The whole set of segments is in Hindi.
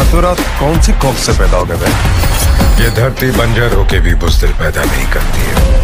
रातों रात कौन सी खौफ से पैदा हो गए? ये धरती बंजर होके भी बुज़दिल पैदा नहीं करती है।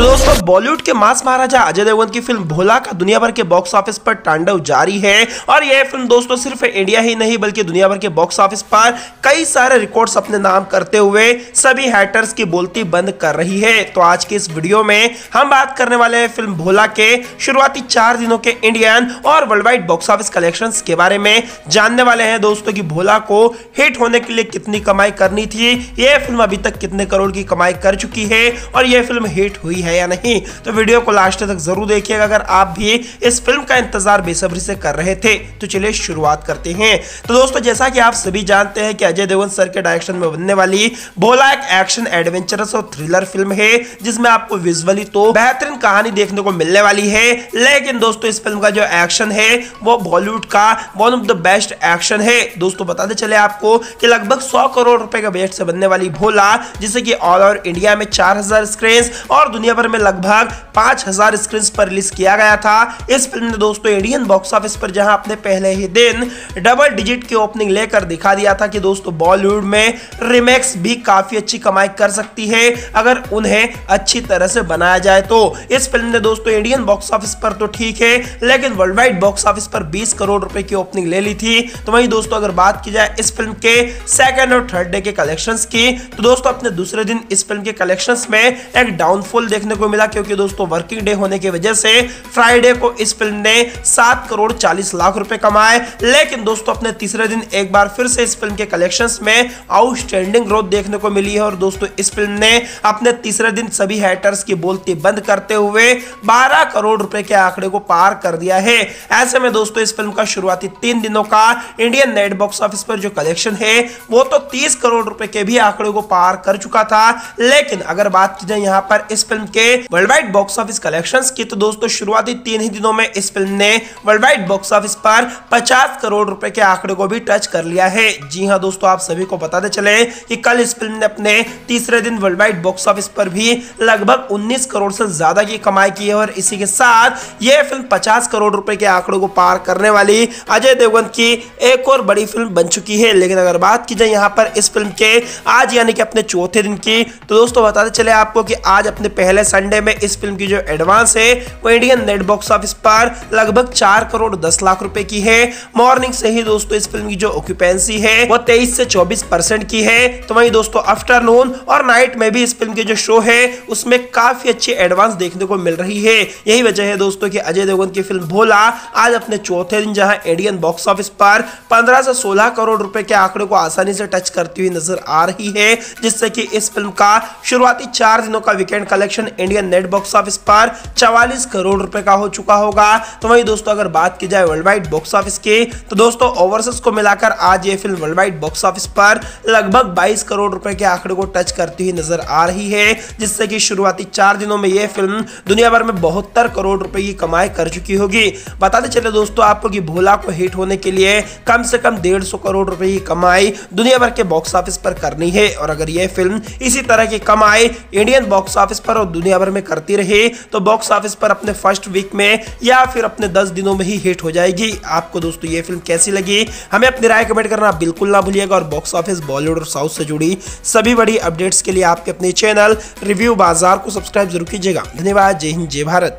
तो दोस्तों, बॉलीवुड के मास महाराजा अजय देवगन की फिल्म भोला का दुनिया भर के बॉक्स ऑफिस पर तांडव जारी है और यह फिल्म दोस्तों सिर्फ इंडिया ही नहीं बल्कि दुनिया भर के बॉक्स ऑफिस पर कई सारे रिकॉर्ड्स अपने नाम करते हुए सभी हैटर्स की बोलती बंद कर रही है। तो आज के इस वीडियो में हम बात करने वाले हैं फिल्म भोला के शुरुआती 4 दिनों के इंडियन और world wide box office collection के बारे में जानने वाले हैं दोस्तों की भोला को हिट होने के लिए कितनी कमाई करनी थी, यह फिल्म अभी तक कितने करोड़ की कमाई कर चुकी है और यह फिल्म हिट हुई है या नहीं। तो वीडियो को लास्ट तक जरूर देखिएगा अगर आप भी इस फिल्म का इंतजार बेसब्री से कर रहे थे। तो चलिए शुरुआत करते हैं। तो दोस्तों, जैसा कि आप सभी जानते हैं कि अजय देवगन सर के डायरेक्शन में बनने वाली भोला एक एक्शन एडवेंचरस और थ्रिलर फिल्म है जिसमें आपको विजुअली तो बेहतरीन कहानी देखने को मिलने वाली है, लेकिन दोस्तों इस फिल्म का जो एक्शन है वो बॉलीवुड का one of the best action है। दोस्तों बताते चले आपको कि लगभग 100 करोड़ रुपए का बजट से बनने वाली भोला, जिसे कि ऑल ओवर इंडिया में 4000 स्क्रीन और दुनिया भर में लगभग 5000 स्क्रीन पर रिलीज किया गया था। इस फिल्म ने दोस्तों इंडियन बॉक्स ऑफिस पर जहां अपने पहले ही दिन डबल डिजिट की ओपनिंग लेकर दिखा दिया था कि दोस्तों बॉलीवुड में रीमेक्स भी काफी अच्छी कमाई कर सकती है अगर उन्हें अच्छी तरह से बनाया जाए। तो इस फिल्म ने दोस्तों इंडियन बॉक्स ऑफिस पर तो ठीक है, लेकिन वर्ल्ड वाइड बॉक्स ऑफिस पर 20 करोड़ रुपए की ओपनिंग ले ली थी। तो वहीं दोस्तों अगर बात की जाए इस फिल्म के सेकेंड और थर्ड डे के कलेक्शन की, तो दोस्तों अपने दूसरे दिन इस फिल्म के कलेक्शन में एक डाउनफॉल देखने को मिला क्योंकि दोस्तों वर्किंग डे होने की वजह से फ्राइडे को इस फिल्म ने 7 करोड़ 40 लाख रुपए कमाए, लेकिन दोस्तों अपने तीसरे दिन एक बार फिर से इस फिल्म के कलेक्शंस में आउटस्टैंडिंग ग्रोथ देखने को मिली है और दोस्तों इस फिल्म ने अपने तीसरे दिन सभी हैटर्स की बोलती बंद करते हुए 12 करोड़ रुपए के आंकड़े को पार कर दिया है। ऐसे में दोस्तों इस फिल्म का शुरुआती 3 दिनों का इंडियन नेट बॉक्स ऑफिस पर जो कलेक्शन है वो तो 30 करोड़ रुपए के भी आंकड़े को पार कर चुका था, लेकिन अगर बात की जाए यहाँ पर इस फिल्म के world wide box office collections की, तो दोस्तों शुरुआती 3 ही दिनों में इस फिल्म ने वर्ल्ड वाइड बॉक्स ऑफिस पर 50 करोड़ रुपए के आंकड़े को भी टच कर लिया है। जी हां दोस्तों, आप सभी को बताते चले कि कल इस फिल्म ने अपने तीसरे दिन वर्ल्ड वाइड बॉक्स ऑफिस पर भी लगभग 19 करोड़ से ज्यादा की कमाई की है और इसी के साथ यह फिल्म 50 करोड़ रुपए के आंकड़े को पार करने वाली अजय देवगन की एक और बड़ी फिल्म बन चुकी है। लेकिन अगर बात की जाए यहाँ पर इस फिल्म के आज यानी कि अपने चौथे दिन की, तो दोस्तों बताते चले आपको कि आज अपने पहले संडे में इस फिल्म की जो एडवांस है वो इंडियन नेट बॉक्स ऑफिस पर लगभग 4 करोड़ 10 लाख रुपए की है। मॉर्निंग से ही दोस्तों इस फिल्म की जो ऑक्यूपेंसी है वो 23 से 24% की है। तो वहीं दोस्तों आफ्टरनून और नाइट में भी इस फिल्म के जो शो है उसमें काफी अच्छी एडवांस देखने को मिल रही है। यही वजह है दोस्तों कि अजय देवगन की फिल्म भोला आज अपने चौथे दिन जहां इंडियन बॉक्स ऑफिस पर 15 से 16 करोड़ रुपए के आंकड़े को आसानी से टच करती हुई नजर आ रही है, जिससे कि इस फिल्म का शुरुआती 4 दिनों का weekend collection Indian net box office पर 44 करोड़ रुपए का हो चुका होगा। तो वहीं दोस्तों अगर बात की जाए वर्ल्ड वाइड बॉक्स ऑफिस की, तो दोस्तों ओवरसीज को मिलाकर आज ये film world wide box office पर लगभग 22 करोड़ रुपए के आंकड़े को टच करती हुई नजर आ रही है, जिससे कि शुरुआती 4 दिनों में यह फिल्म दुनिया भर में 72 करोड़ रुपए की कमाई कर चुकी होगी। बताते चले दोस्तों आपको कि भोला को हिट होने के लिए कम से कम 150 करोड़ रुपए की कमाई दुनिया भर के बॉक्स ऑफिस पर करनी है और अगर यह फिल्म इसी तरह की कमाई इंडियन बॉक्स ऑफिस पर और दुनिया भर में करती रही तो बॉक्स ऑफिस पर अपने फर्स्ट वीक में या फिर अपने 10 दिनों में ही हिट हो जाएगी। आपको दोस्तों ये फिल्म कैसी लगी हमें अपनी राय कमेंट करना बिल्कुल ना भूलिएगा और बॉक्स ऑफिस, बॉलीवुड और साउथ से जुड़ी सभी बड़ी अपडेट्स के लिए आपके अपने चैनल रिव्यू बाजार को सब्सक्राइब जरूर कीजिएगा। धन्यवाद। जय हिंद, जय भारत।